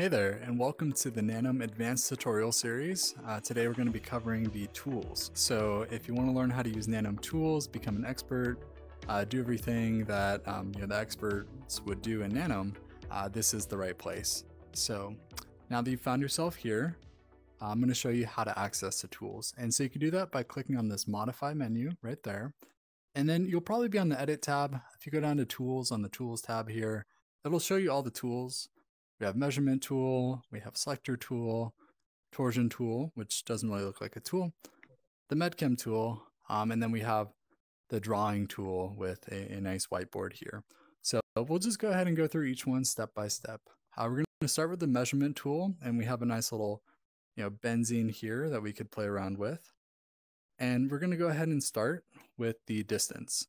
Hey there, and welcome to the Nanome Advanced Tutorial Series. Today we're going to be covering the tools. So if you want to learn how to use Nanome tools, become an expert, do everything that the experts would do in Nanome, this is the right place. So now that you've found yourself here, I'm going to show you how to access the tools. And so you can do that by clicking on this Modify menu right there. And then you'll probably be on the Edit tab. If you go down to Tools on the Tools tab here, it'll show you all the tools. We have measurement tool, we have selector tool, torsion tool, which doesn't really look like a tool, the MedChem tool, and then we have the drawing tool with a nice whiteboard here. So we'll just go ahead and go through each one step by step. We're going to start with the measurement tool, and we have a nice little benzene here that we could play around with. And we're going to go ahead and start with the distance.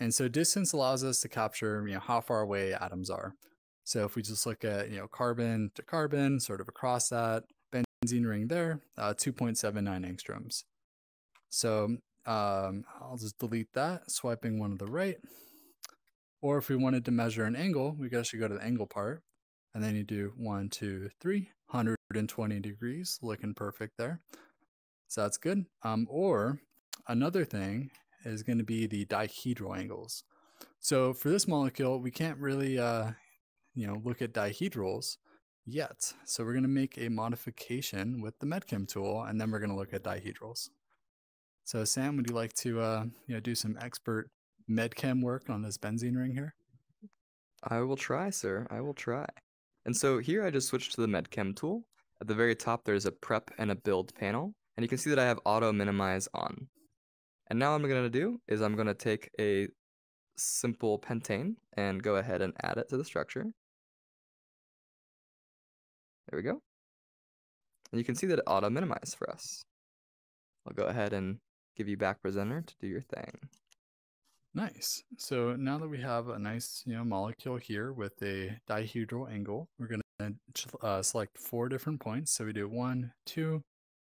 And so distance allows us to capture how far away atoms are. So if we just look at carbon to carbon, sort of across that benzene ring there, 2.79 angstroms. So I'll just delete that, swiping one to the right. Or if we wanted to measure an angle, we actually go to the angle part, and then you do 1, 2, 3, 120 degrees, looking perfect there. So that's good. Or another thing is going to be the dihedral angles. So for this molecule, we can't really look at dihedrals yet. So we're going to make a modification with the MedChem tool, and then we're going to look at dihedrals. So Sam, would you like to do some expert MedChem work on this benzene ring here? I will try, sir. I will try. And so here I just switched to the MedChem tool. At the very top, there's a prep and a build panel, and you can see that I have auto minimize on. And now what I'm going to do is I'm going to take a simple pentane and go ahead and add it to the structure. There we go. And you can see that it auto-minimized for us. I'll go ahead and give you back presenter to do your thing. Nice. So now that we have a nice molecule here with a dihedral angle, we're going to select 4 different points. So we do 1, 2,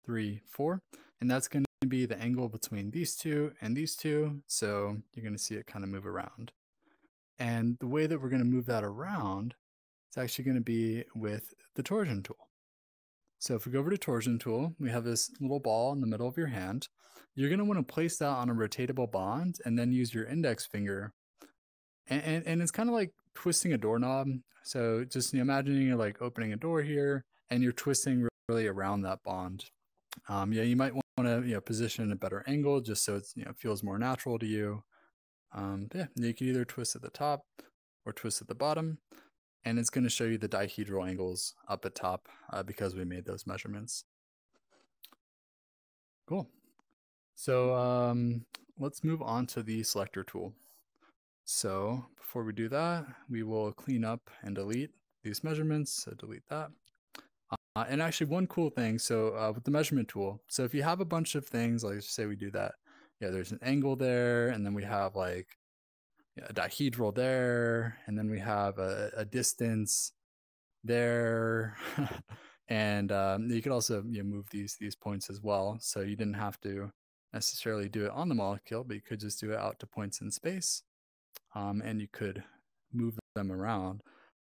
3, 4. And that's going to be the angle between these two and these two. So you're going to see it kind of move around. And the way that we're going to move that around is actually going to be with the torsion tool. So if we go over to torsion tool, we have this little ball in the middle of your hand. You're going to want to place that on a rotatable bond and then use your index finger. And it's kind of like twisting a doorknob. So just imagining you're like opening a door here and you're twisting really around that bond. You might want to position a better angle just so it's feels more natural to you. You can either twist at the top or twist at the bottom, and it's going to show you the dihedral angles up at top because we made those measurements. Cool. So let's move on to the selector tool. So before we do that, we will clean up and delete these measurements. So delete that. And actually one cool thing, so with the measurement tool, so if you have a bunch of things, like say we do that, there's an angle there, and then we have like a dihedral there, and then we have a distance there, and you could also move these points as well. So you didn't have to necessarily do it on the molecule, but you could just do it out to points in space, and you could move them around.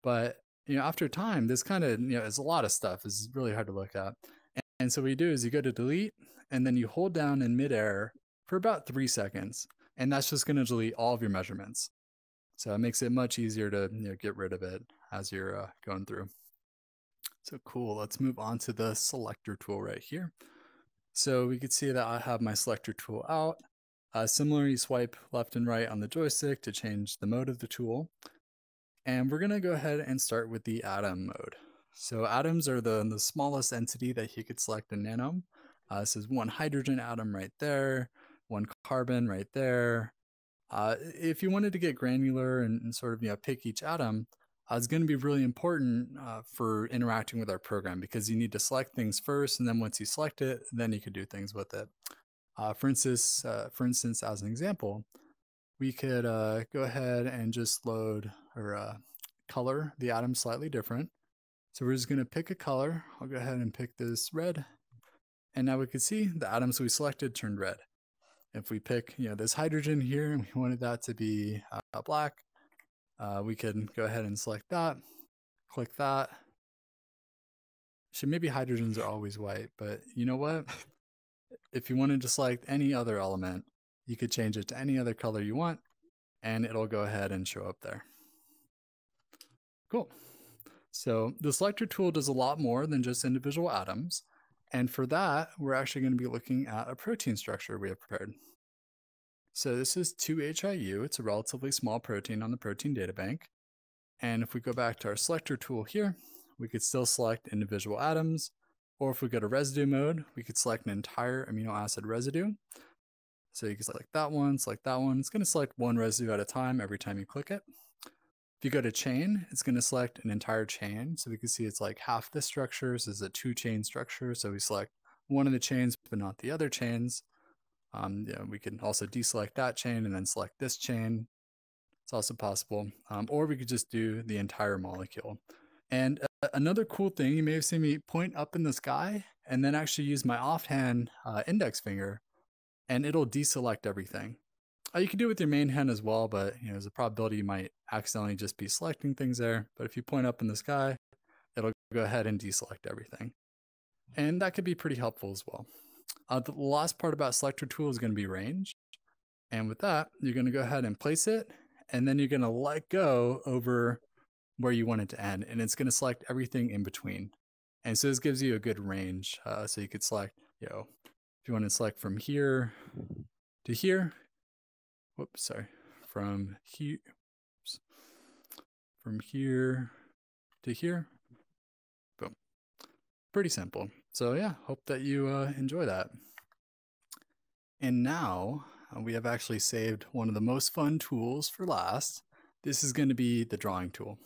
But after time, this kind of, it's a lot of stuff. It's really hard to look at. And so what you do is you go to delete, and then you hold down in midair for about 3 seconds. And that's just going to delete all of your measurements. So it makes it much easier to get rid of it as you're going through. So cool. Let's move on to the selector tool right here. So we could see that I have my selector tool out. Similarly, swipe left and right on the joystick to change the mode of the tool. And we're going to go ahead and start with the atom mode. So atoms are the smallest entity that you could select in Nanome. This is 1 hydrogen atom right there, 1 carbon right there. If you wanted to get granular and sort of pick each atom, it's going to be really important for interacting with our program, because you need to select things first, and then once you select it, then you could do things with it. For instance, as an example, we could go ahead and just load or color the atom slightly different. So we're just going to pick a color. I'll go ahead and pick this red. And now we can see the atoms we selected turned red. If we pick this hydrogen here and we wanted that to be black, we can go ahead and select that, click that, should maybe hydrogens are always white, but you know what? If you want to just select any other element, you could change it to any other color you want, and it'll go ahead and show up there. Cool. So the selector tool does a lot more than just individual atoms. And for that, we're actually going to be looking at a protein structure we have prepared. So this is 2HIU. It's a relatively small protein on the protein data bank. And if we go back to our selector tool here, we could still select individual atoms. Or if we go to residue mode, we could select an entire amino acid residue. So you can select that one, select that one. It's going to select one residue at a time every time you click it. If you go to chain, it's going to select an entire chain. So we can see it's like half this structure. So this is a two-chain structure. So we select one of the chains, but not the other chains. We can also deselect that chain and then select this chain. It's also possible. Or we could just do the entire molecule. And another cool thing, you may have seen me point up in the sky and then actually use my offhand index finger, and it'll deselect everything. You can do it with your main hand as well, but there's a probability you might accidentally just be selecting things there. But if you point up in the sky, it'll go ahead and deselect everything. And that could be pretty helpful as well. The last part about selector tool is going to be range. And with that, you're going to go ahead and place it, and then you're going to let go over where you want it to end, and it's going to select everything in between. And so this gives you a good range. So you could select, if you want to select from here to here, from here to here, boom. Pretty simple. So yeah, hope that you enjoy that. And now we have actually saved one of the most fun tools for last. This is going to be the drawing tool.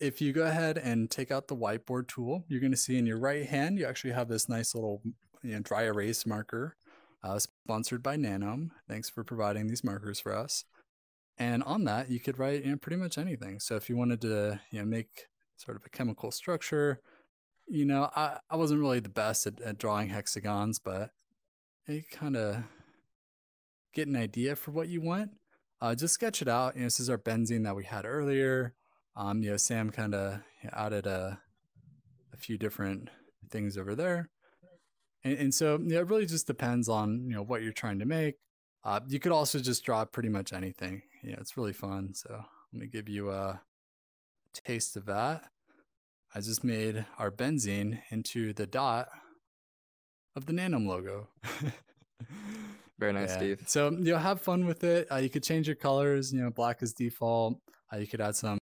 If you go ahead and take out the whiteboard tool, you're going to see in your right hand, you actually have this nice little dry erase marker sponsored by Nanome. Thanks for providing these markers for us. And on that, you could write pretty much anything. So if you wanted to make sort of a chemical structure, I wasn't really the best at drawing hexagons, but you kind of get an idea for what you want. Just sketch it out. This is our benzene that we had earlier. Sam kind of added a few different things over there. And so it really just depends on, what you're trying to make. You could also just draw pretty much anything. It's really fun. So let me give you a taste of that. I just made our benzene into the dot of the Nanome logo. Very nice, yeah. Steve. So, have fun with it. You could change your colors, black is default. You could add some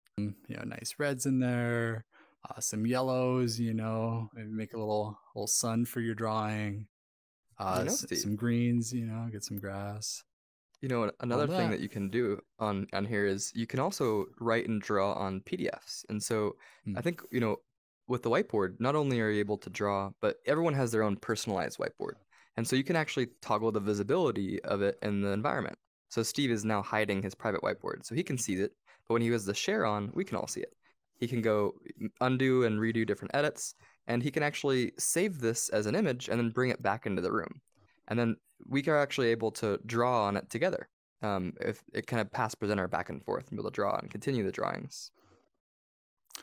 nice reds in there, some yellows, maybe make a little sun for your drawing, some greens, get some grass. Another thing that you can do on here is you can also write and draw on PDFs. And so I think, with the whiteboard, not only are you able to draw, but everyone has their own personalized whiteboard. And so you can actually toggle the visibility of it in the environment. So Steve is now hiding his private whiteboard, so he can see it. But when he has the share on, we can all see it. He can go undo and redo different edits, and he can actually save this as an image and then bring it back into the room. And then we are actually able to draw on it together. If it kind of pass presenter back and forth and be able to draw and continue the drawings.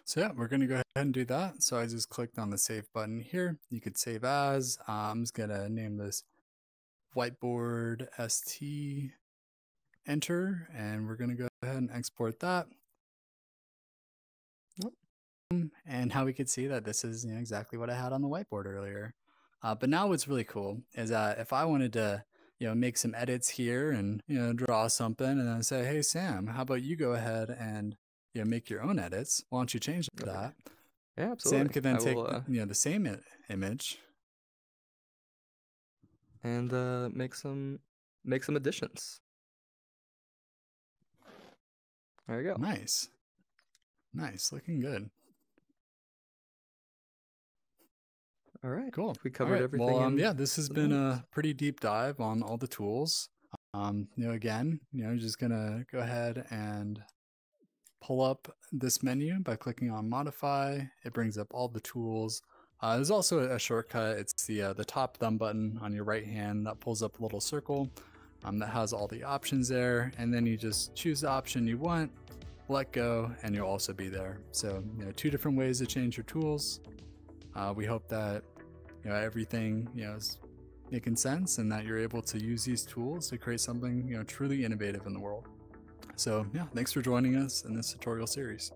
So yeah, we're going to go ahead and do that. So I just clicked on the save button here. You could save as. I'm just going to name this whiteboard ST. Enter, and we're going to go ahead and export that. And how we could see that this is exactly what I had on the whiteboard earlier. But now what's really cool is that if I wanted to make some edits here and draw something, and then say, hey Sam, how about you go ahead and make your own edits? Why don't you change that? Yeah, absolutely. Sam could then take the same image and make some additions. There you go. Nice. Nice. Looking good. All right. Cool. We covered everything. Well, yeah, this has been a pretty deep dive on all the tools. Again, just going to go ahead and pull up this menu by clicking on modify. It brings up all the tools. There's also a shortcut. It's the top thumb button on your right hand that pulls up a little circle. That has all the options there, and then you just choose the option you want, let go, and you'll also be there. So, two different ways to change your tools. We hope that everything is making sense and that you're able to use these tools to create something truly innovative in the world. So yeah, thanks for joining us in this tutorial series.